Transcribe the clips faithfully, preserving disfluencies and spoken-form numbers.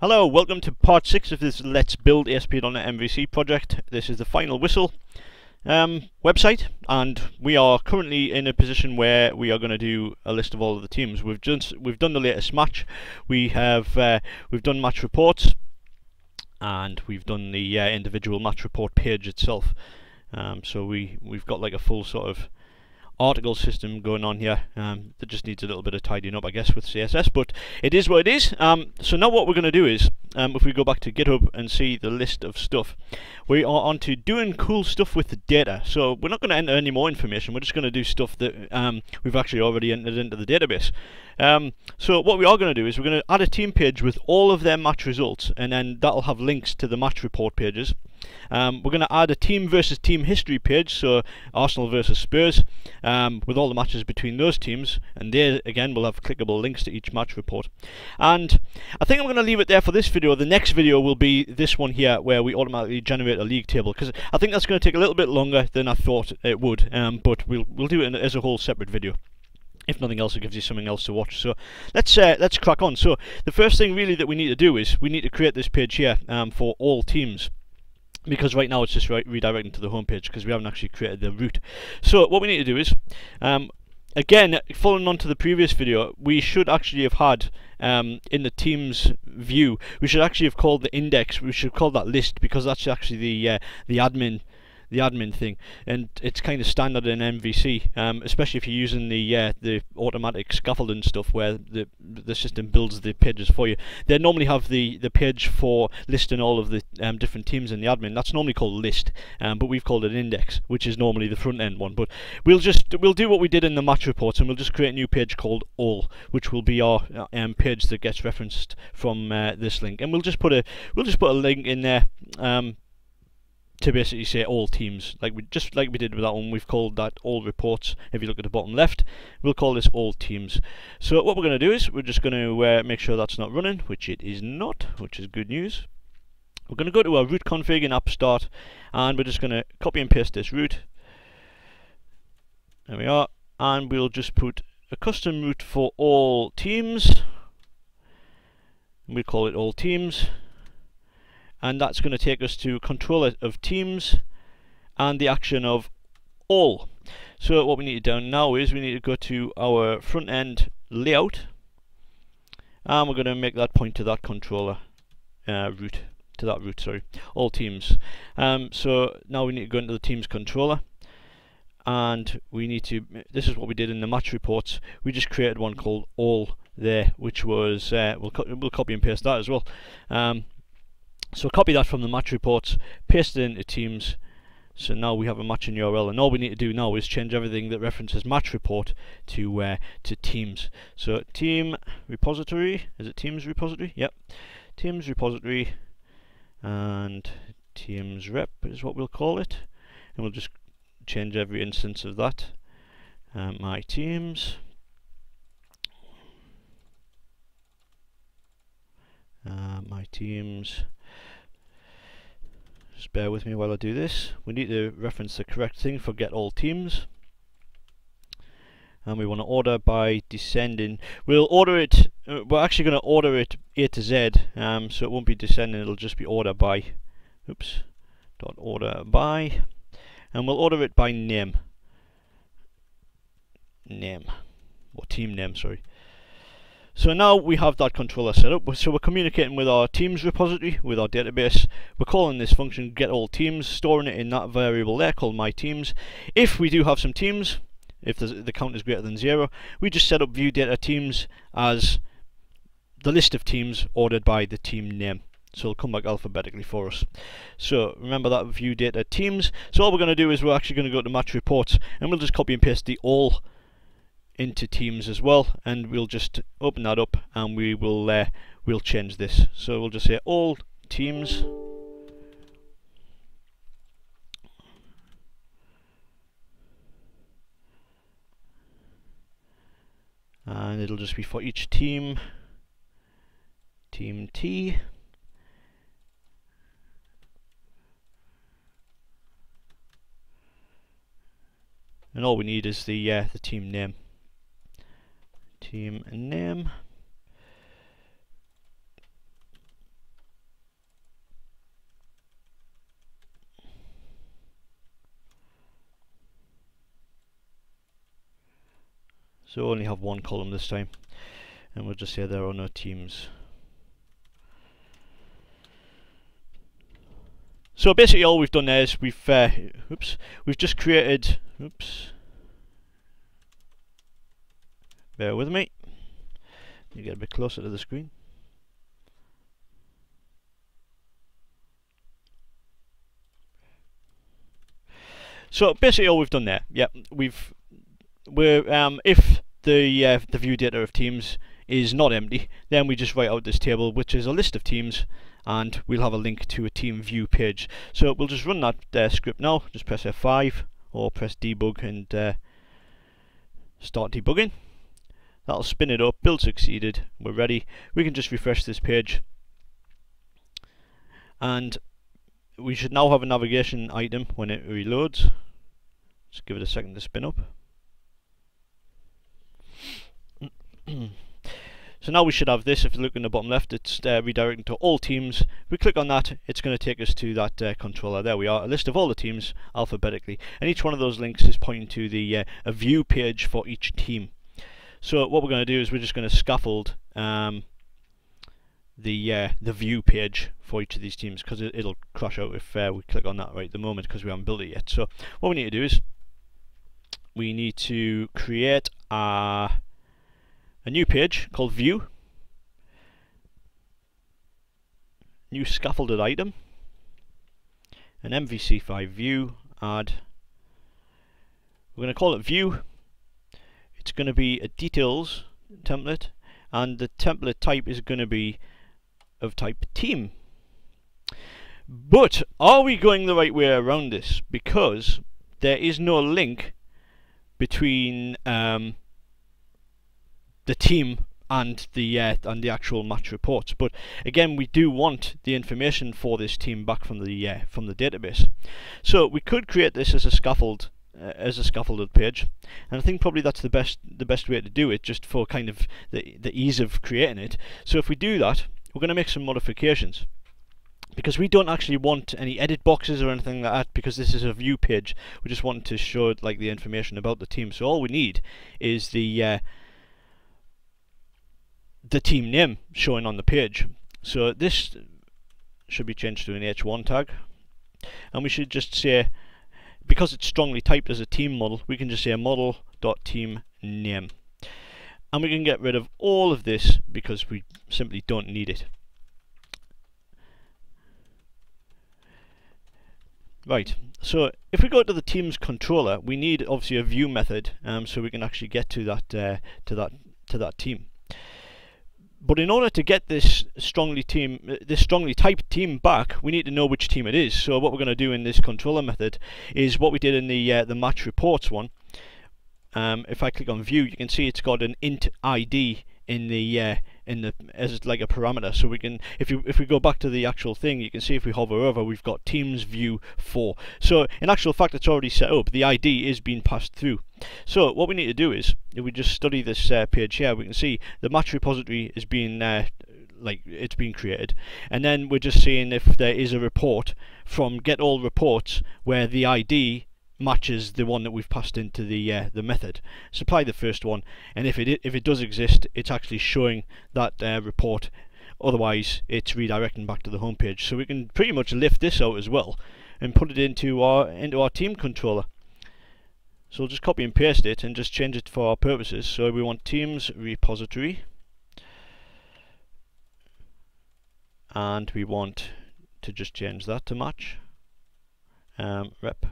Hello, welcome to part six of this Let's Build A S P dot net M V C project. This is the Final Whistle um, website, and we are currently in a position where we are going to do a list of all of the teams. We've just we've done the latest match. We have uh, we've done match reports, and we've done the uh, individual match report page itself. Um, so we we've got like a full sort of article system going on here um, that just needs a little bit of tidying up, I guess, with C S S, but it is what it is. Um, so now what we're going to do is, um, if we go back to GitHub and see the list of stuff, we are on to doing cool stuff with the data. So we're not going to enter any more information, we're just going to do stuff that um, we've actually already entered into the database. Um, so what we are going to do is we're going to add a team page with all of their match results, and then that'll have links to the match report pages. Um, we're going to add a team versus team history page, so Arsenal versus Spurs, um, with all the matches between those teams, and there again we'll have clickable links to each match report. And I think I'm going to leave it there for this video. The next video will be this one here, where we automatically generate a league table, because I think that's going to take a little bit longer than I thought it would, um, but we'll, we'll do it in, as a whole separate video. If nothing else, it gives you something else to watch. So let's uh, let's crack on. So the first thing really that we need to do is we need to create this page here um, for all teams, because right now it's just right redirecting to the home page because we haven't actually created the route. So what we need to do is, um, again, following on to the previous video, we should actually have had, um, in the teams view, we should actually have called the index, we should call that list, because that's actually the uh, the admin the admin thing, and it's kind of standard in M V C, um, especially if you're using the uh, the automatic scaffolding stuff where the the system builds the pages for you. They normally have the the page for listing all of the um, different teams in the admin. That's normally called list, um, but we've called it index, which is normally the front end one. But we'll just we'll do what we did in the match reports, and we'll just create a new page called all, which will be our um, page that gets referenced from uh, this link, and we'll just put a we'll just put a link in there. Um, to basically say all teams, like we just like we did with that one. We've called that all reports. If you look at the bottom left, we'll call this all teams. So what we're going to do is we're just going to uh, make sure that's not running, which it is not, which is good news. We're going to go to our root config in app start, and we're just going to copy and paste this root. There we are, and we'll just put a custom root for all teams, and we call it all teams. And that's going to take us to controller of teams and the action of all. So what we need to do now is we need to go to our front end layout, and we're going to make that point to that controller uh, route, to that route, sorry, all teams. Um, so now we need to go into the teams controller, and we need to, this is what we did in the match reports, we just created one called all there, which was, uh, we'll, co we'll copy and paste that as well. Um, So copy that from the match reports, paste it into Teams, so now we have a matching U R L, and all we need to do now is change everything that references match report to uh, to Teams. So team repository, is it Teams repository? Yep, Teams repository, and Teams rep is what we'll call it, and we'll just change every instance of that. Um, my Teams. Uh, my Teams. Just bear with me while I do this. We need to reference the correct thing for get all teams, and we want to order by descending. We'll order it. Uh, we're actually going to order it A to Z, um, so it won't be descending. It'll just be order by. Oops. Dot order by, and we'll order it by name. Name, or team name. Sorry. So now we have that controller set up, so we're communicating with our teams repository, with our database. We're calling this function get all teams, storing it in that variable there called my teams. If we do have some teams, if the count is greater than zero, we just set up view data teams as the list of teams ordered by the team name. So it'll come back alphabetically for us. So remember that view data teams. So all we're going to do is we're actually going to go to match reports, and we'll just copy and paste the all into Teams as well, and we'll just open that up, and we will uh, we'll change this. So we'll just say all teams, and it'll just be for each team, team T, and all we need is the uh, the team name. Team name, So we'll only have one column this time, and we'll just say there are no teams. So basically all we've done there is we've uh, oops, we've just created oops bear with me. You get a bit closer to the screen. So basically all we've done there, yeah, we've we're um if the uh, the view data of teams is not empty, then we just write out this table which is a list of teams, and we'll have a link to a team view page. So we'll just run that uh, script now. Just press F five or press debug and uh, start debugging. That'll spin it up. Build succeeded. We're ready. We can just refresh this page, and we should now have a navigation item when it reloads. Just give it a second to spin up. So now we should have this. If you look in the bottom left, it's uh, redirecting to all teams. If we click on that, it's going to take us to that uh, controller. There we are, a list of all the teams alphabetically, and each one of those links is pointing to the uh, a view page for each team. So what we're going to do is we're just going to scaffold um, the uh, the view page for each of these teams, because it, it'll crash out if uh, we click on that right at the moment because we haven't built it yet. So what we need to do is we need to create our a new page called View, new scaffolded item, an M V C file view add. We're going to call it View. It's going to be a details template, and the template type is going to be of type team. But are we going the right way around this? Because there is no link between um, the team and the uh, and the actual match reports. But again, we do want the information for this team back from the uh, from the database. So we could create this as a scaffold uh, as a scaffolded page, and I think probably that's the best the best way to do it, just for kind of the the ease of creating it. So if we do that, we're going to make some modifications, because we don't actually want any edit boxes or anything like that, because this is a view page. We just want to show like the information about the team. So all we need is the uh, the team name showing on the page. So this should be changed to an H one tag, and we should just say, because it's strongly typed as a team model, we can just say model dot team name, and we can get rid of all of this because we simply don't need it. Right, so if we go to the teams controller, we need obviously a view method, um, so we can actually get to that uh, to that to that team. But in order to get this strongly team, this strongly typed team back, we need to know which team it is. So what we're going to do in this controller method is what we did in the uh, the match reports one. Um, if I click on view, you can see it's got an int I D in the uh, in the as like a parameter. So we can, if you if we go back to the actual thing, you can see if we hover over, we've got teams view four. So in actual fact, it's already set up. The I D is being passed through. So what we need to do is, if we just study this uh, page here, we can see the match repository is being uh, like it's been created, and then we're just seeing if there is a report from get all reports where the I D matches the one that we've passed into the uh, the method. Supply the first one, and if it if it does exist, it's actually showing that uh, report. Otherwise, it's redirecting back to the home page. So we can pretty much lift this out as well and put it into our into our team controller. So we'll just copy and paste it and just change it for our purposes. So we want teams repository, and we want to just change that to match um, rep,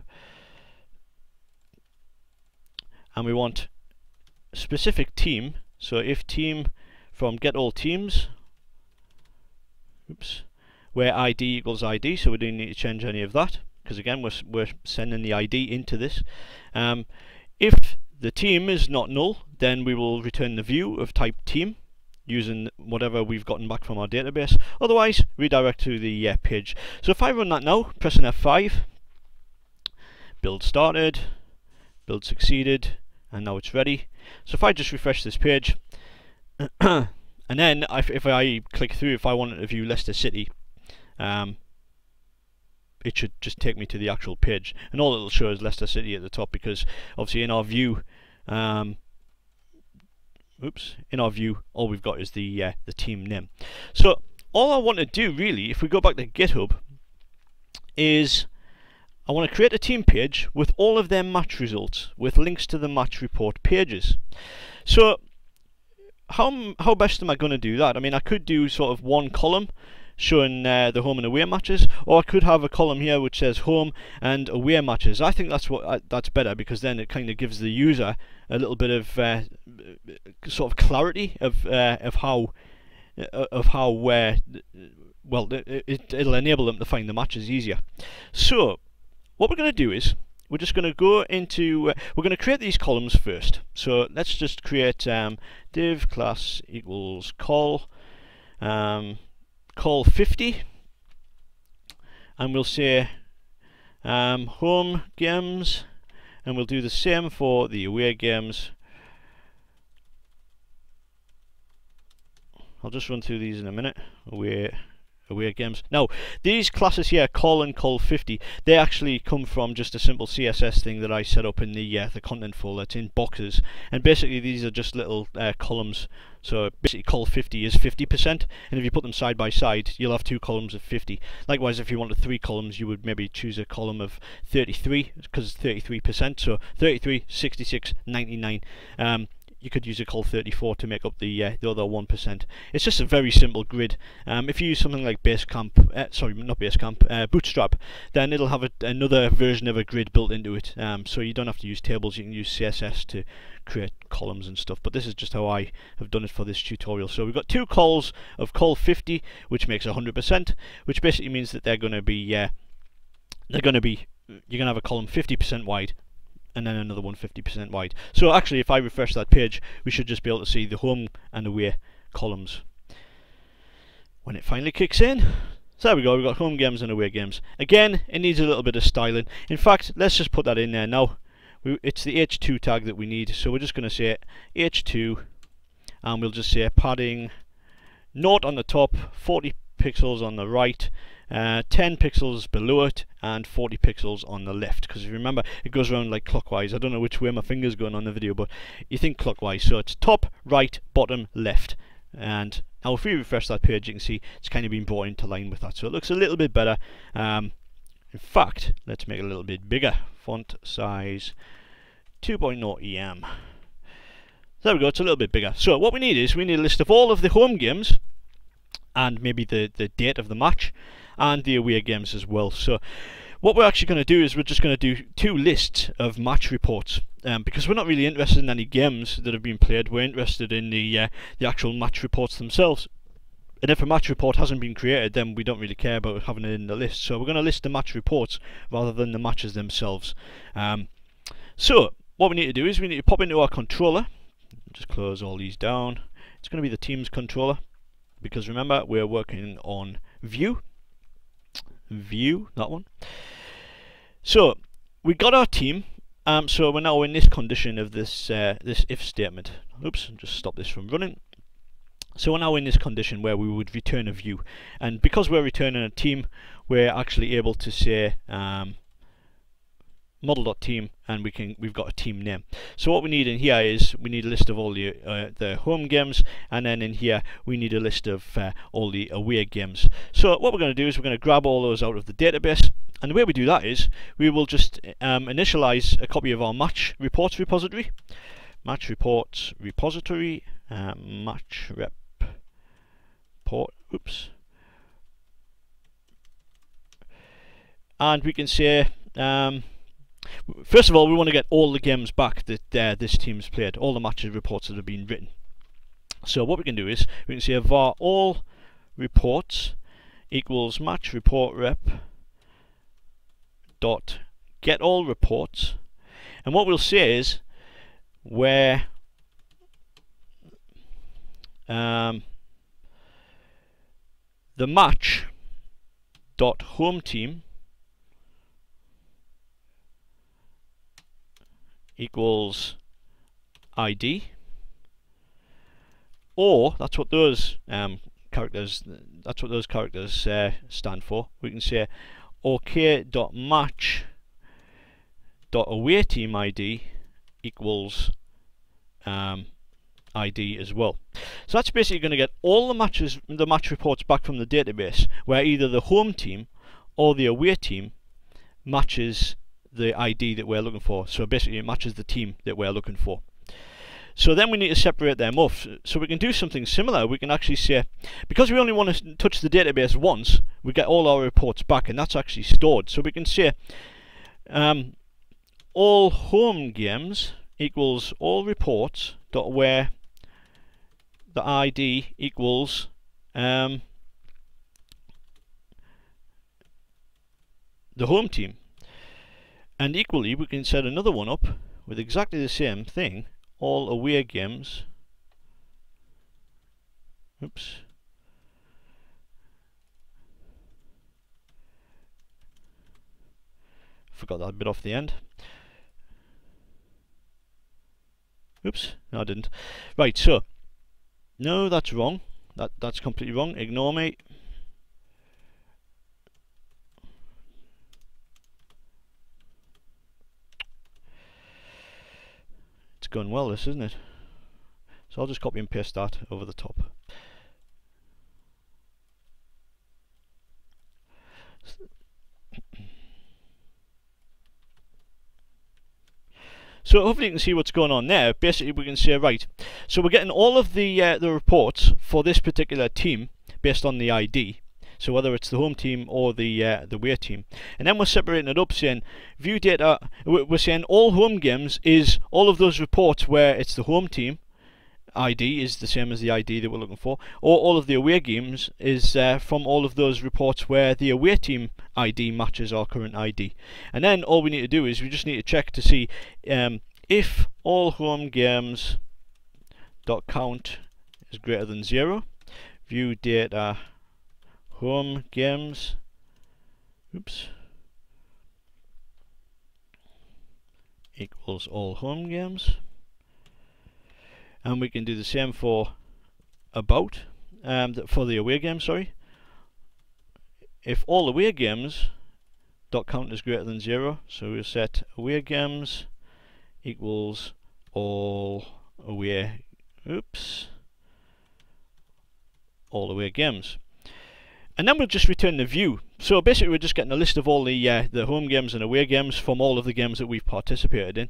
and we want specific team. So if team from get all teams, oops, where I D equals I D, so we don't need to change any of that, because again we're, we're sending the I D into this. Um, if the team is not null, then we will return the view of type team using whatever we've gotten back from our database. Otherwise, redirect to the uh, page. So if I run that now, pressing F five, build started, build succeeded, and now it's ready. So if I just refresh this page, and then if, if I click through, if I wanted to view Leicester City, um, it should just take me to the actual page, and all it'll show is Leicester City at the top, because obviously in our view um, oops, in our view, all we've got is the uh, the team name. So all I want to do really, if we go back to GitHub, is I want to create a team page with all of their match results, with links to the match report pages. So how how best am I going to do that? I mean, I could do sort of one column showing uh, the home and away matches, or I could have a column here which says home and away matches. I think that's what uh, that's better, because then it kind of gives the user a little bit of uh, sort of clarity of uh, of how uh, of how uh, well it, it, it'll enable them to find the matches easier. So what we're going to do is we're just going to go into uh, we're going to create these columns first. So let's just create um, div class equals col um, col fifty, and we'll say um, home games, and we'll do the same for the away games. I'll just run through these in a minute. Away. Away games. Now these classes here, col and col fifty, they actually come from just a simple C S S thing that I set up in the uh, the content folder. It's in boxes, and basically these are just little uh, columns. So basically col fifty is fifty percent, and if you put them side by side you'll have two columns of fifty. Likewise, if you wanted three columns you would maybe choose a column of thirty-three, because it's thirty-three percent, so thirty-three, sixty-six, ninety-nine. Um, you could use a col thirty-four to make up the uh, the other one percent. It's just a very simple grid. Um, if you use something like Basecamp, uh, sorry, not Basecamp, uh, Bootstrap, then it'll have a, another version of a grid built into it. Um, so you don't have to use tables, you can use C S S to create columns and stuff. But this is just how I have done it for this tutorial. So we've got two cols of col fifty, which makes one hundred percent, which basically means that they're going to be, uh, they're going to be, you're going to have a column fifty percent wide, and then another one fifty percent wide. So actually if I refresh that page we should just be able to see the home and away columns when it finally kicks in. So there we go, we've got home games and away games. Again, it needs a little bit of styling. In fact, let's just put that in there now. We, it's the H two tag that we need, so we're just going to say H two, and we'll just say padding zero on the top, forty pixels on the right, uh, ten pixels below it, and forty pixels on the left, because if you remember it goes around like clockwise. I don't know which way my finger's going on the video, but you think clockwise, so it's top, right, bottom, left. And now if we refresh that page you can see it's kind of been brought into line with that, so it looks a little bit better. Um, in fact, let's make it a little bit bigger, font size two point zero E M. There we go, it's a little bit bigger. So what we need is we need a list of all of the home games, and maybe the, the date of the match, and the away games as well. So what we're actually going to do is we're just going to do two lists of match reports, um, because we're not really interested in any games that have been played. We're interested in the, uh, the actual match reports themselves. And if a match report hasn't been created, then we don't really care about having it in the list. So we're going to list the match reports rather than the matches themselves. Um, so what we need to do is we need to pop into our controller. Just close all these down. It's going to be the team's controller, because remember we're working on view view that one. So we got our team, um, so we're now in this condition of this uh, this if statement. Oops, just stop this from running. So we're now in this condition where we would return a view, and because we're returning a team we're actually able to say um, model.team, and we can we've got a team name. So what we need in here is we need a list of all the uh, the home games, and then in here we need a list of uh, all the away games. So what we're going to do is we're going to grab all those out of the database, and the way we do that is we will just um, initialize a copy of our match reports repository, match reports repository, uh, match rep port. Oops, and we can say. Um, First of all, we want to get all the games back that uh, this team's played, all the matches reports that have been written. So what we can do is we can say var all reports equals match report rep dot get all reports, and what we'll say is where um, the match dot home team equals I D, or that's what those um, characters that's what those characters uh, stand for. We can say ok.match.awayTeamID equals um, I D as well. So that's basically going to get all the matches, the match reports back from the database where either the home team or the away team matches the I D that we're looking for. So basically it matches the team that we're looking for. So then we need to separate them off. So we can do something similar. We can actually say, because we only want to touch the database once, we get all our reports back and that's actually stored. So we can say um, all home games equals all reports dot where the I D equals um, the home team. And equally we can set another one up with exactly the same thing, all away games, oops, forgot that bit off the end, oops, no I didn't, right, so, no that's wrong, that, that's completely wrong, ignore me, going well this, isn't it? So I'll just copy and paste that over the top. So hopefully you can see what's going on there. Basically we can say, right, so we're getting all of the uh, the reports for this particular team based on the I D, so whether it's the home team or the uh, the away team, and then we're separating it up, saying view data, we're saying all home games is all of those reports where it's the home team I D is the same as the I D that we're looking for, or all of the away games is uh, from all of those reports where the away team I D matches our current I D. And then all we need to do is we just need to check to see um, if all home games dot count is greater than zero, view data home games, oops, equals all home games, and we can do the same for about um, for the away game. Sorry, if all away games dot count is greater than zero, so we'll set away games equals all away, oops, all away games. And then we'll just return the view. So basically we're just getting a list of all the uh, the home games and away games from all of the games that we've participated in.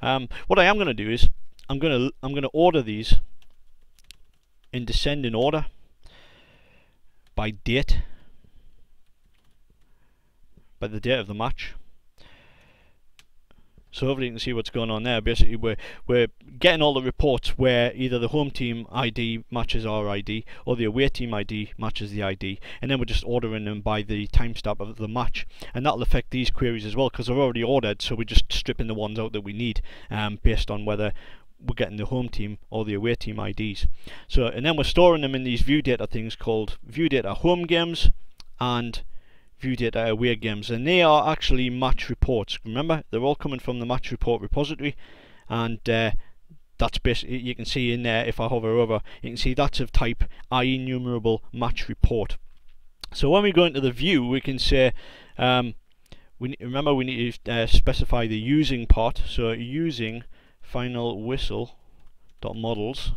Um, what I am going to do is I'm going to I'm going to order these in descending order by date, by the date of the match. So hopefully you can see what's going on there. Basically we're, we're getting all the reports where either the home team I D matches our I D or the away team I D matches the I D, and then we're just ordering them by the timestamp of the match, and that'll affect these queries as well because they're already ordered, so we're just stripping the ones out that we need um, based on whether we're getting the home team or the away team I Ds. So, and then we're storing them in these view data things called view data home games and view data away games, and they are actually match reports. Remember, they're all coming from the match report repository, and uh, that's basically, you can see in there, if I hover over, you can see that's of type IEnumerable match report. So when we go into the view, we can say, um, we remember we need to uh, specify the using part, so using final whistle dot models,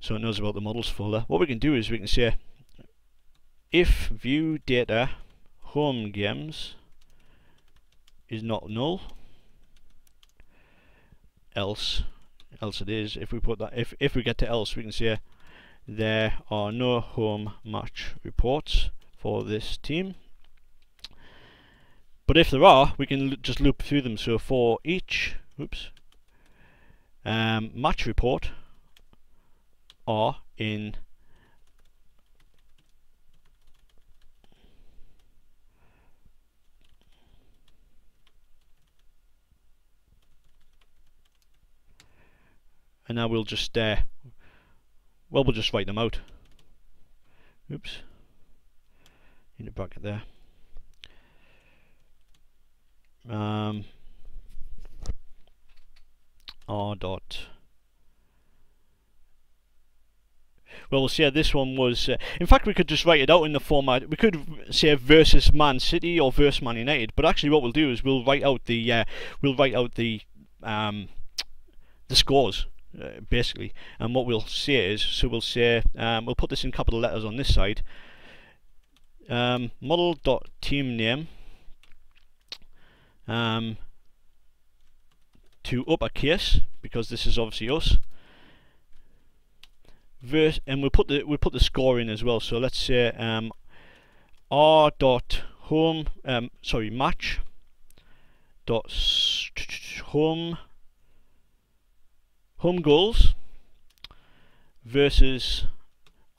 so it knows about the models folder. What we can do is we can say, if view data home games is not null, else else it is. If we put that, if if we get to else, we can say there are no home match reports for this team. But if there are, we can just loop through them. So for each oops um, match report are in And now we'll just, uh, well, we'll just write them out. Oops, in the bracket there. Um, R dot. Well, we'll see how this one was. Uh, in fact, we could just write it out in the format. We could say versus Man City or versus Man United. But actually, what we'll do is we'll write out the, uh, we'll write out the, um, the scores. uh, basically. And what we'll say is, so we'll say, um, we'll put this in capital letters on this side, um, model.teamName um, to uppercase, because this is obviously us. Verse, and we'll put the we we'll put the score in as well. So let's say um, r dot home um, sorry match dot home home goals versus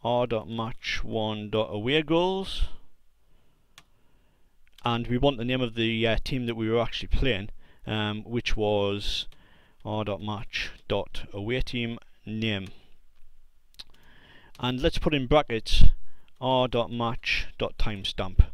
r dot match one dot away goals, and we want the name of the uh, team that we were actually playing, um, which was r dot match dot away team name. And let's put in brackets r.match.timestamp,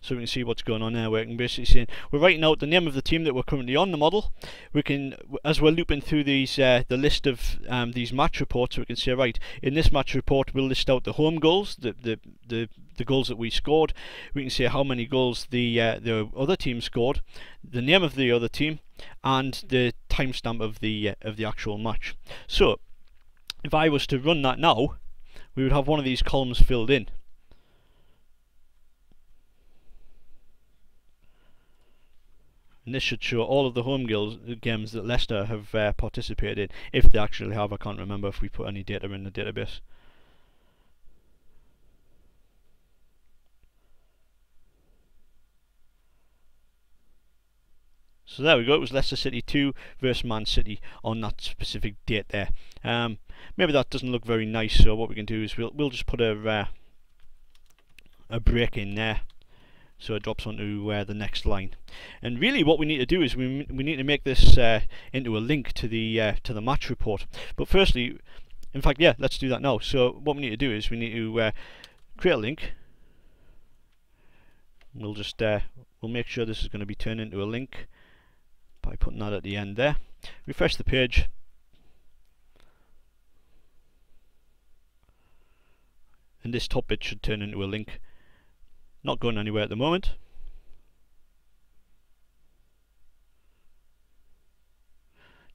so we can see what's going on there. We can basically saying we're writing out the name of the team that we're currently on the model. We can, as we're looping through these uh, the list of um, these match reports, we can say, right, in this match report we'll list out the home goals, the the the, the goals that we scored. We can say how many goals the uh, the other team scored, the name of the other team, and the timestamp of the uh, of the actual match. So if I was to run that now, we would have one of these columns filled in. And this should show all of the home games that Leicester have uh, participated in, if they actually have. I can't remember if we put any data in the database. So there we go, it was Leicester City two versus Man City on that specific date there. Um, maybe that doesn't look very nice, so what we can do is we'll, we'll just put a, uh, a break in there, so it drops onto uh, the next line. And really what we need to do is we, we need to make this uh, into a link to the, uh, to the match report. But firstly, in fact, yeah, let's do that now. So what we need to do is we need to uh, create a link. We'll just, uh, we'll make sure this is going to be turned into a link by putting that at the end there. Refresh the page. And this top bit should turn into a link. Not going anywhere at the moment.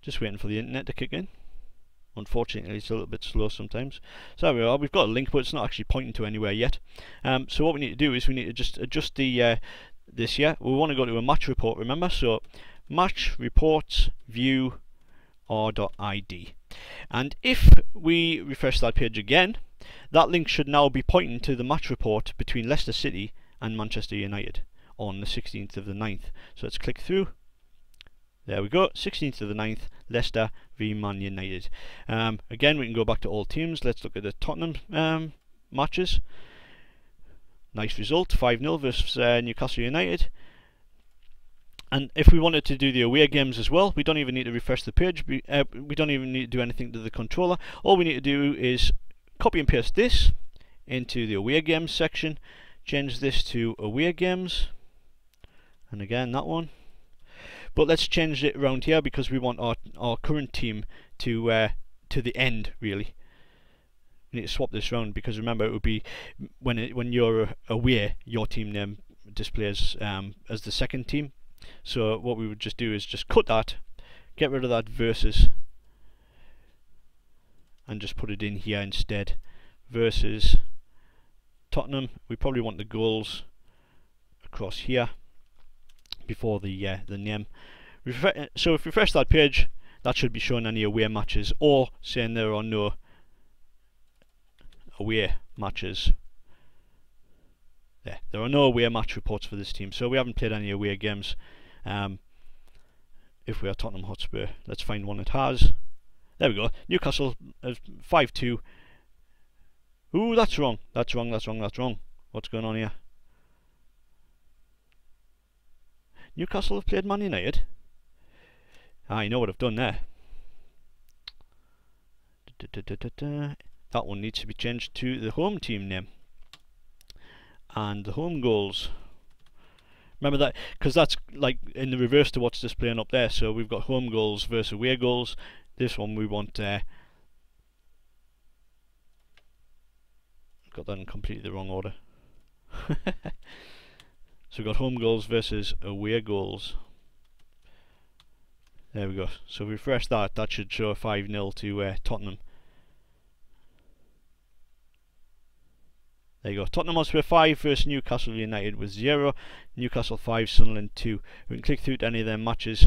Just waiting for the internet to kick in. Unfortunately, it's a little bit slow sometimes. So there we are, we've got a link, but it's not actually pointing to anywhere yet. Um, so what we need to do is we need to just adjust the uh, this here. We want to go to a match report, remember? So match reports view r.id, and if we refresh that page again, that link should now be pointing to the match report between Leicester City and Manchester United on the sixteenth of the ninth. So let's click through. There we go, sixteenth of the ninth, Leicester v Man United. Um, again, we can go back to all teams. Let's look at the Tottenham um, matches. Nice result, five nil versus uh, Newcastle United. And if we wanted to do the away games as well, we don't even need to refresh the page. We, uh, we don't even need to do anything to the controller. All we need to do is copy and paste this into the away games section, change this to away games, and again that one. But let's change it around here because we want our our current team to uh, to the end really. We need to swap this around because remember, it would be when it, when you're away, your team name displays um, as the second team. So what we would just do is just cut that, get rid of that versus, and just put it in here instead. Versus Tottenham. We probably want the goals across here before the uh, the name. Refre so if we refresh that page, that should be showing any away matches or saying there are no away matches. There, there are no away match reports for this team, so we haven't played any away games. Um, if we are Tottenham Hotspur, let's find one that has. There we go. Newcastle five two. Ooh, that's wrong. That's wrong. That's wrong. That's wrong. What's going on here? Newcastle have played Man United. I know what I've done there. Da, da, da, da, da. That one needs to be changed to the home team name. And the home goals, remember that, because that's like in the reverse to what's displaying up there. So we've got home goals versus away goals. This one we want uh, got that in completely the wrong order. So we've got home goals versus away goals. There we go. So if we refresh that, that should show five nil to uh, Tottenham. There you go. Tottenham Hotspur five versus Newcastle United with zero. Newcastle five, Sunderland two. We can click through to any of their matches.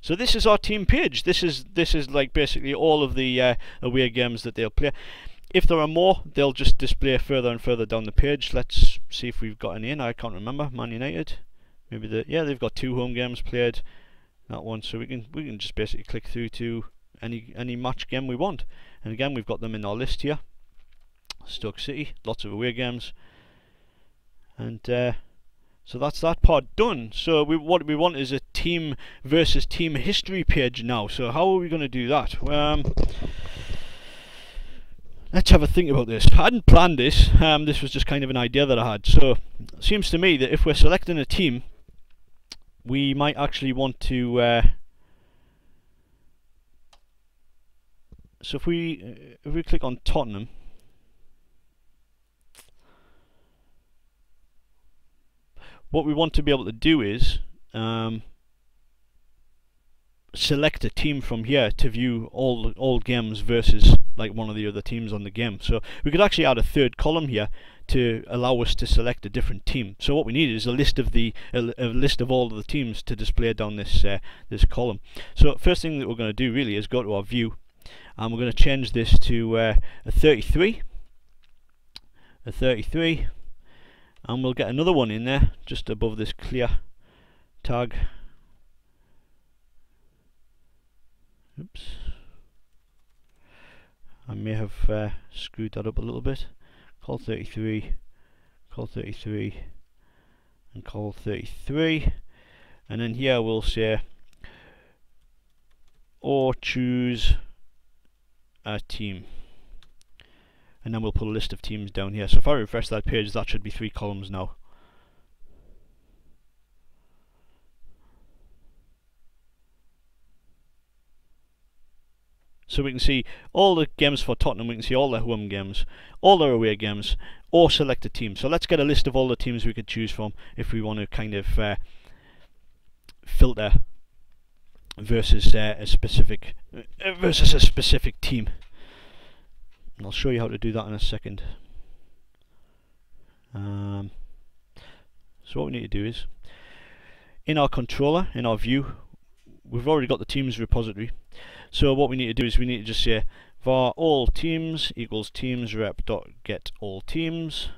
So this is our team page. This is this is like basically all of the uh, away games that they'll play. If there are more, they'll just display further and further down the page. Let's see if we've got any in. I can't remember. Man United, maybe the yeah they've got two home games played. That one, so we can we can just basically click through to any any match game we want. And again, we've got them in our list here. Stoke City, lots of away games, and uh, so that's that part done. So we, what we want is a team versus team history page now. So how are we going to do that? Um, let's have a think about this. I hadn't planned this. Um, this was just kind of an idea that I had. So it seems to me that if we're selecting a team, we might actually want to. Uh, so if we if we click on Tottenham. What we want to be able to do is um, select a team from here to view all all games versus like one of the other teams on the game. So we could actually add a third column here to allow us to select a different team. So what we need is a list of the a, a list of all of the teams to display down this uh, this column. So first thing that we're going to do really is go to our view, and we're going to change this to uh, a thirty-three, a thirty-three. And we'll get another one in there just above this clear tag. Oops, I may have uh, screwed that up a little bit. Call thirty-three, call thirty-three, and call thirty-three, and then here we'll say or choose a team. And then we'll put a list of teams down here. So if I refresh that page, that should be three columns now. So we can see all the games for Tottenham, we can see all their home games, all their away games, or select a team. So let's get a list of all the teams we could choose from if we want to kind of uh, filter versus uh, a specific uh, versus a specific team. I'll show you how to do that in a second. Um, so what we need to do is, in our controller, in our view, we've already got the teams repository. So what we need to do is we need to just say var all teams equals teams rep dot get all teams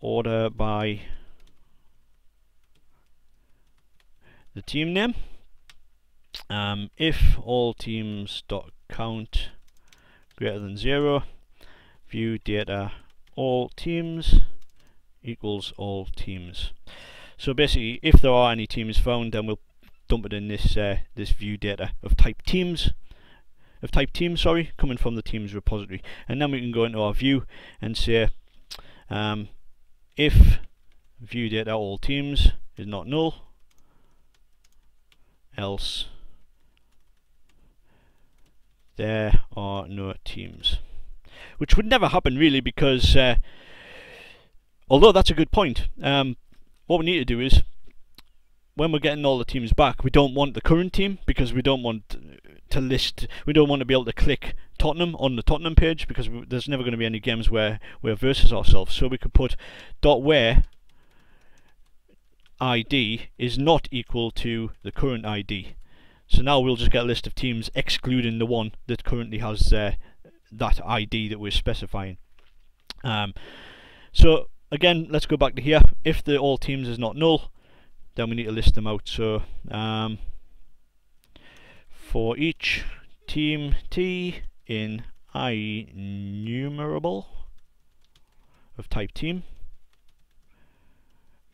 order by the team name. Um, if all teams dot count greater than zero, view data all teams equals all teams. So basically, if there are any teams found, then we'll dump it in this uh, this view data of type teams, of type teams, sorry, coming from the teams repository. And then we can go into our view and say um, if view data all teams is not null, else there are no teams, which would never happen really, because uh, although that's a good point, um, what we need to do is when we're getting all the teams back, we don't want the current team, because we don't want to list, we don't want to be able to click Tottenham on the Tottenham page, because we, there's never going to be any games where we're versus ourselves. So we could put dot where I D is not equal to the current I D. So now we'll just get a list of teams excluding the one that currently has uh, that I D that we're specifying. Um, so again, let's go back to here. If the all teams is not null, then we need to list them out. So um, for each team T in IEnumerable of type team,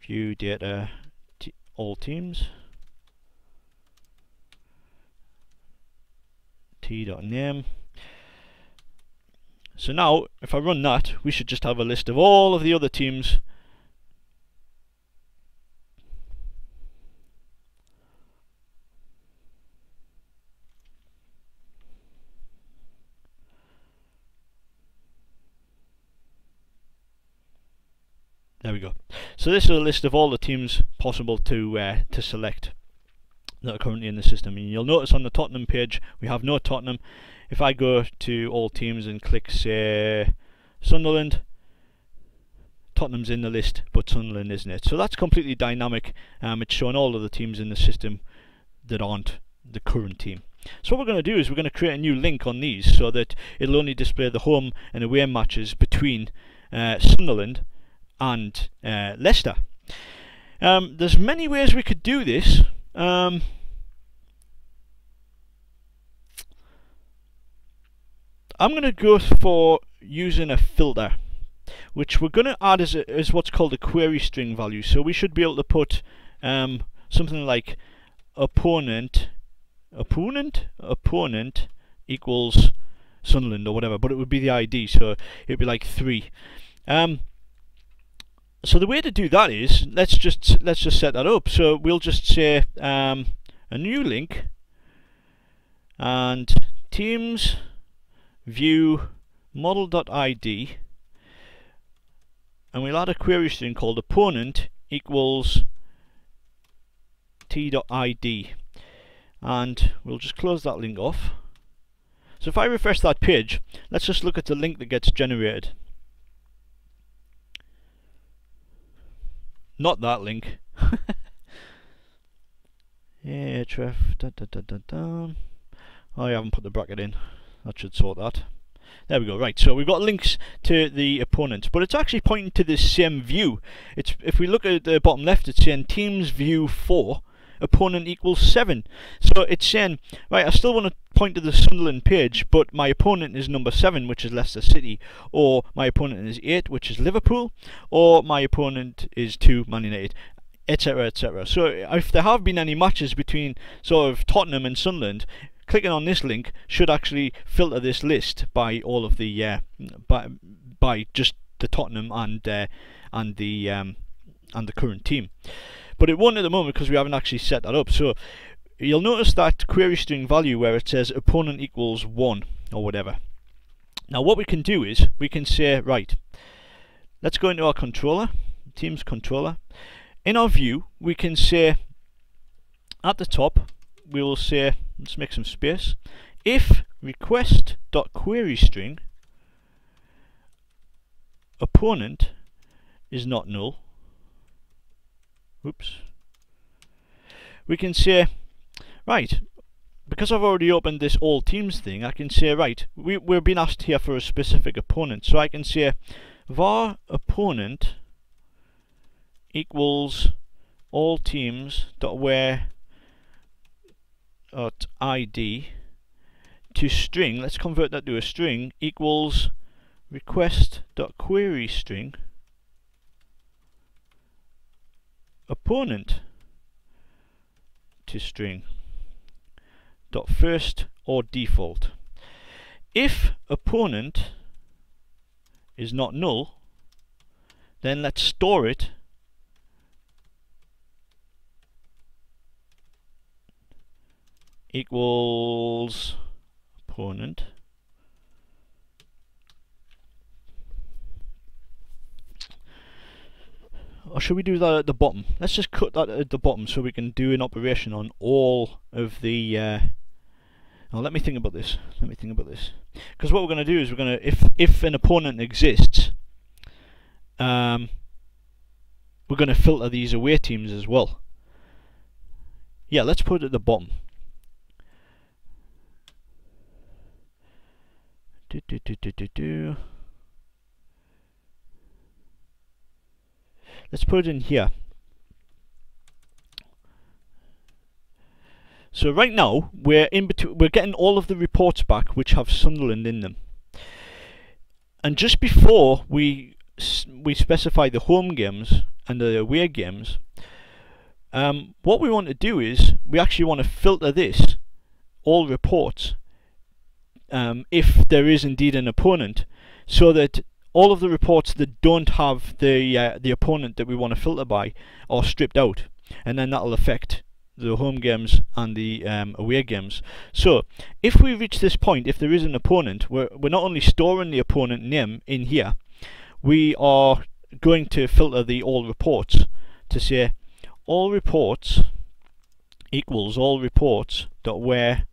view data t all teams. T.name. So now if I run that, we should just have a list of all of the other teams. There we go. So this is a list of all the teams possible to uh, to select. that are currently in the system. And you'll notice on the Tottenham page we have no Tottenham. If I go to all teams and click say Sunderland, Tottenham's in the list but Sunderland isn't it. So that's completely dynamic. Um, it's showing all of the teams in the system that aren't the current team. So what we're going to do is we're going to create a new link on these so that it'll only display the home and away matches between uh, Sunderland and uh, Leicester. Um, there's many ways we could do this. Um, I'm going to go for using a filter, which we're going to add as, a, as what's called a query string value. So we should be able to put um, something like opponent opponent opponent equals Sunderland or whatever, but it would be the I D, so it'd be like three. Um, so the way to do that is let's just let's just set that up. So we'll just say um, a new link and teams view model.id, and we'll add a query string called opponent equals t.id, and we'll just close that link off. So if I refresh that page, let's just look at the link that gets generated. Not that link. Yeah, Trev. Da, da, da, da, da. Oh, I haven't put the bracket in. That should sort that. There we go. Right, so we've got links to the opponents, but it's actually pointing to this same view. It's, if we look at the bottom left, it's saying teams view four, opponent equals seven. So it's saying, right, I still want to point to the Sunderland page, but my opponent is number seven, which is Leicester City, or my opponent is eight, which is Liverpool, or my opponent is two, Man United, etc, et cetera. So if there have been any matches between sort of Tottenham and Sunderland, clicking on this link should actually filter this list by all of the uh, by by just the Tottenham and uh, and the um, and the current team. But it won't at the moment because we haven't actually set that up. So you'll notice that query string value where it says opponent equals one or whatever. Now what we can do is we can say, right, let's go into our controller, teams controller. In our view, we can say at the top we will say, let's make some space, if request.queryString opponent is not null, oops, we can say, right, because I've already opened this all teams thing, I can say, right, we, we're being asked here for a specific opponent, so I can say var opponent equals all teams dot where .id to string, let's convert that to a string, equals request.queryString opponent to string dot first or default. If opponent is not null, then let's store it equals opponent or should we do that at the bottom? Let's just cut that at the bottom so we can do an operation on all of the uh, now let me think about this let me think about this because what we're going to do is we're going to if if an opponent exists, um, we're going to filter these away teams as well. Yeah, let's put it at the bottom. Do, do, do, do, do. Let's put it in here. So right now we're in between, we're getting all of the reports back which have Sunderland in them, and just before we we specify the home games and the away games, um, what we want to do is we actually want to filter this all reports. Um, if there is indeed an opponent, so that all of the reports that don't have the uh, the opponent that we want to filter by are stripped out, and then that'll affect the home games and the um, away games. So if we reach this point, if there is an opponent, we're, we're not only storing the opponent name in here, we are going to filter the all reports to say all reports equals all reports dot where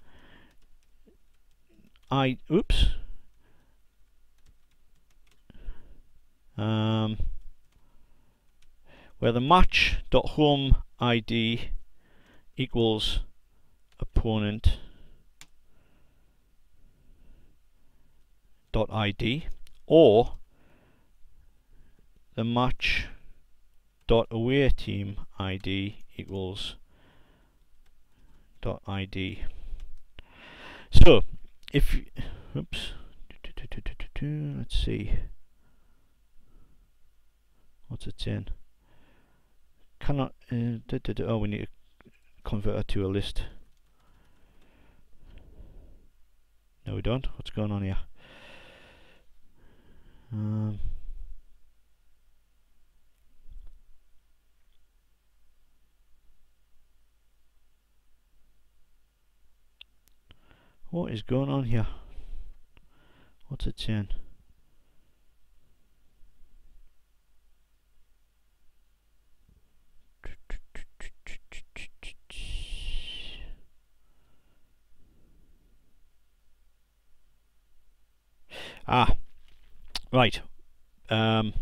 I oops um, where the match dot home I D equals opponent dot I D, or the match dot away team I D equals dot I D. So if oops let's see what's it in cannot uh, oh we need to convert it to a list. No we don't. What's going on here? Um, what is going on here? What's it saying? Ah, right. Um,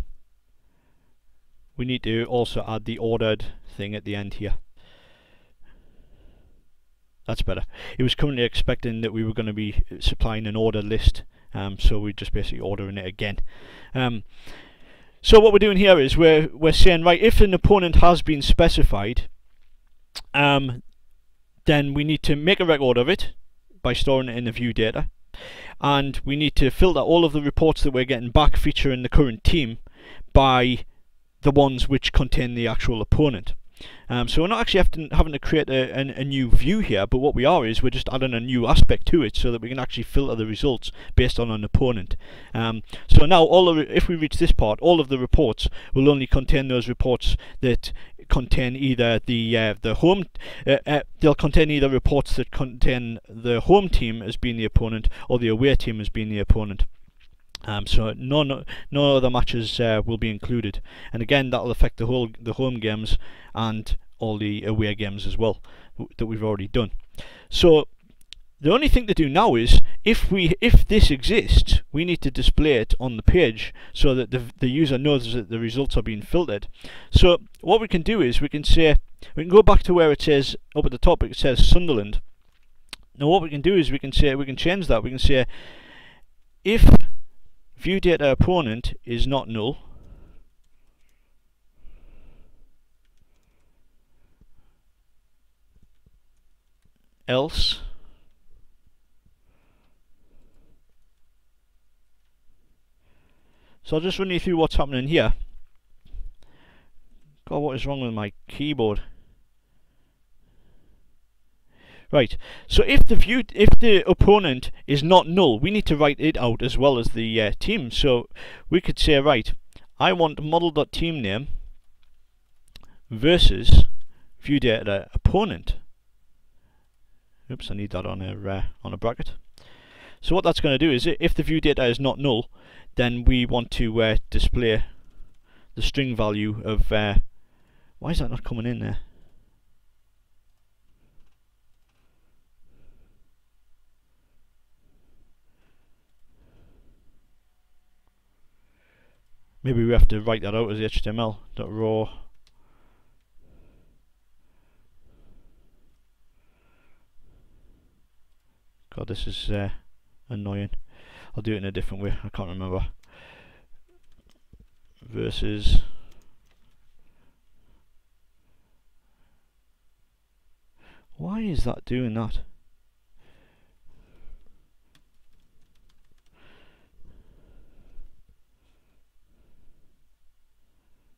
we need to also add the ordered thing at the end here. That's better. It was currently expecting that we were going to be supplying an order list, um, so we're just basically ordering it again. Um, so what we're doing here is we're we're saying, right, if an opponent has been specified, um, then we need to make a record of it by storing it in the view data, and we need to filter all of the reports that we're getting back featuring the current team by the ones which contain the actual opponent. Um, so we're not actually having, having to create a, an, a new view here, but what we are is we're just adding a new aspect to it so that we can actually filter the results based on an opponent. Um, so now, all of, if we reach this part, all of the reports will only contain those reports that contain either the uh, the home. Uh, uh, they'll contain either reports that contain the home team as being the opponent or the away team as being the opponent. Um, so no, no, no other matches uh, will be included, and again that will affect the whole the home games and all the away games as well that we've already done. So the only thing to do now is if we if this exists, we need to display it on the page so that the the user knows that the results are being filtered. So what we can do is we can say we can go back to where it says up at the top it says Sunderland. Now what we can do is we can say we can change that. We can say if view data opponent is not null, else so I'll just run you through what's happening here. God, what is wrong with my keyboard? Right, so if the view, if the opponent is not null, we need to write it out as well as the uh, team. So we could say, right, I want model.team name versus view data opponent. Oops, I need that on a uh, on a bracket. So what that's going to do is, if the view data is not null, then we want to uh, display the string value of. Uh, why is that not coming in there? Maybe we have to write that out as H T M L dot raw. God, this is uh, annoying. I'll do it in a different way. I can't remember. Versus. Why is that doing that?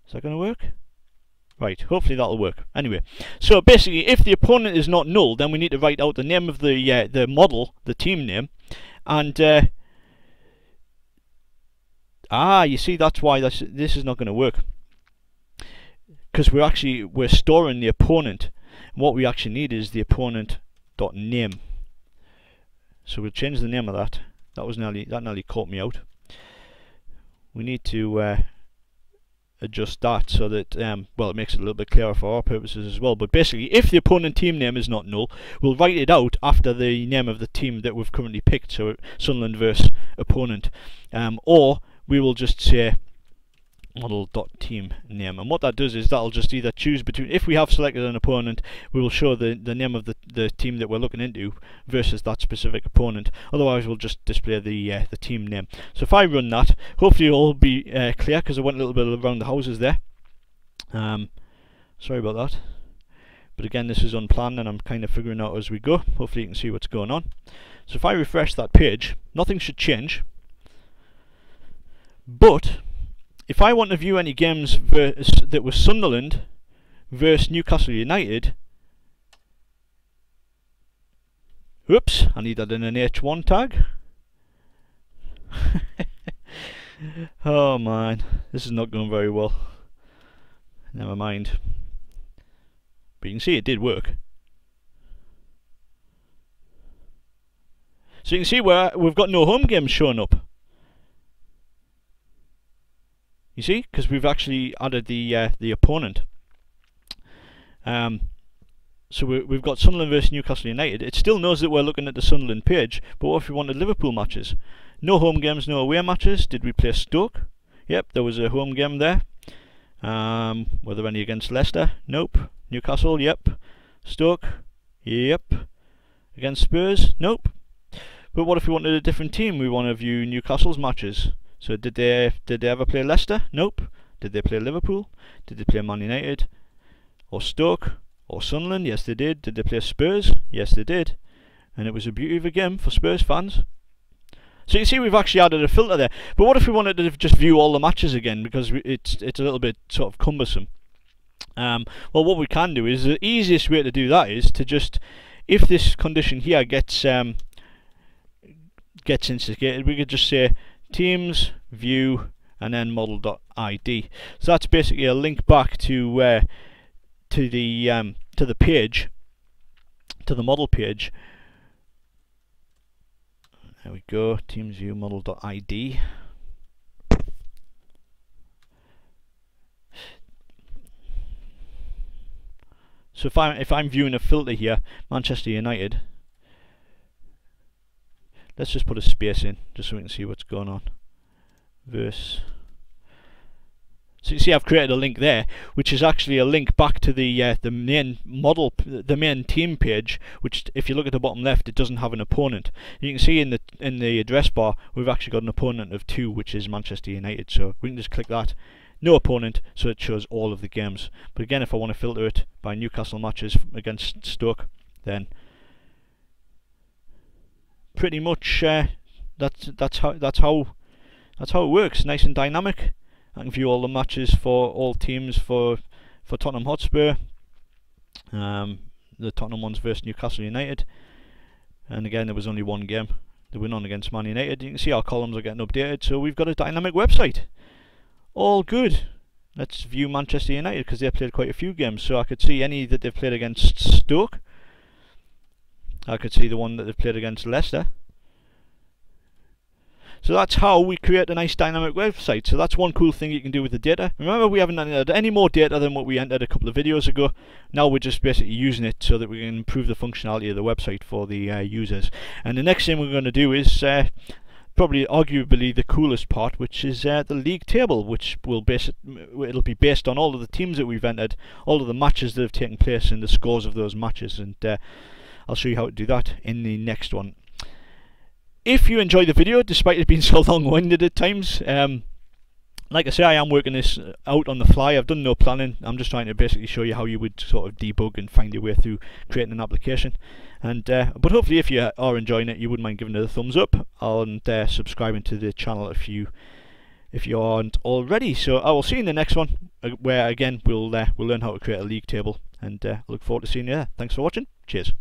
Is that going to work? Right, hopefully that'll work. Anyway, so basically if the opponent is not null, then we need to write out the name of the uh, the model, the team name, and uh, ah, you see that's why this, this is not going to work, because we're actually we're storing the opponent. What we actually need is the opponent.name. So we'll change the name of that. That was nearly that nearly caught me out. We need to uh, adjust that so that, um, well, it makes it a little bit clearer for our purposes as well. But basically, if the opponent team name is not null, we'll write it out after the name of the team that we've currently picked, so Sunderland versus opponent, um, or we will just say model.team name, and what that does is that'll just either choose between, if we have selected an opponent, we will show the, the name of the, the team that we're looking into versus that specific opponent, otherwise we'll just display the uh, the team name. So if I run that, hopefully it'll be uh, clear, because I went a little bit around the houses there. Um, sorry about that, but again this is unplanned and I'm kind of figuring out as we go. Hopefully you can see what's going on. So if I refresh that page, nothing should change, but if I want to view any games versus, that was Sunderland versus Newcastle United, oops, I need that in an H one tag. Oh man, this is not going very well. Never mind. But you can see it did work. So you can see where we've got no home games showing up. You see, because we've actually added the uh, the opponent. Um, so we, we've got Sunderland versus Newcastle United. It still knows that we're looking at the Sunderland page, but what if we wanted Liverpool matches? No home games, no away matches. Did we play Stoke? Yep, there was a home game there. Um, were there any against Leicester? Nope. Newcastle? Yep. Stoke? Yep. Against Spurs? Nope. But what if we wanted a different team? We want to view Newcastle's matches. So did they did they ever play Leicester? Nope. Did they play Liverpool? Did they play Man United? Or Stoke? Or Sunderland? Yes they did. Did they play Spurs? Yes they did. And it was a beauty of a game for Spurs fans. So you see we've actually added a filter there. But what if we wanted to just view all the matches again, because we, it's, it's a little bit sort of cumbersome. Um, well, what we can do is, the easiest way to do that is to just, if this condition here gets, um, gets instigated, we could just say teams view and then model.id. So that's basically a link back to uh, to the um, to the page, to the model page. There we go. Teams view model.id. So if I'm if I'm viewing a filter here, Manchester United. Let's just put a space in, just so we can see what's going on. Verse. So you see, I've created a link there, which is actually a link back to the uh, the main model, p the main team page. Which, if you look at the bottom left, it doesn't have an opponent. You can see in the in the address bar, we've actually got an opponent of two, which is Manchester United. So we can just click that. No opponent, so it shows all of the games. But again, if I want to filter it by Newcastle matches against Stoke, then pretty much uh, that's that's how that's how that's how it works. Nice and dynamic. I can view all the matches for all teams for for Tottenham Hotspur. Um, the Tottenham ones versus Newcastle United, and again there was only one game. They went on against Man United. You can see our columns are getting updated, so we've got a dynamic website. All good. Let's view Manchester United because they played quite a few games, so I could see any that they've played against Stoke. I could see the one that they've played against Leicester. So that's how we create a nice dynamic website. So that's one cool thing you can do with the data. Remember, we haven't entered any more data than what we entered a couple of videos ago. Now we're just basically using it so that we can improve the functionality of the website for the uh, users. And the next thing we're going to do is uh, probably arguably the coolest part, which is uh, the league table, which will base it, it'll be based on all of the teams that we've entered, all of the matches that have taken place and the scores of those matches. And uh, I'll show you how to do that in the next one. If you enjoy the video, despite it being so long-winded at times, um, like I say, I am working this out on the fly. I've done no planning. I'm just trying to basically show you how you would sort of debug and find your way through creating an application. And uh, but hopefully, if you are enjoying it, you wouldn't mind giving it a thumbs up and uh, subscribing to the channel if you if you aren't already. So I will see you in the next one, where again we'll uh, we'll learn how to create a league table. And uh, I look forward to seeing you there. Thanks for watching. Cheers.